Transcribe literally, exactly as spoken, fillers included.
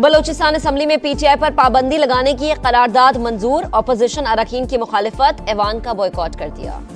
Balochistan assembly में PTI पर पाबंदी लगाने की एक करारदाद मंजूर, अपोजिशन अरकान की मुखालिफत, ऐवान का बॉयकॉट कर दिया।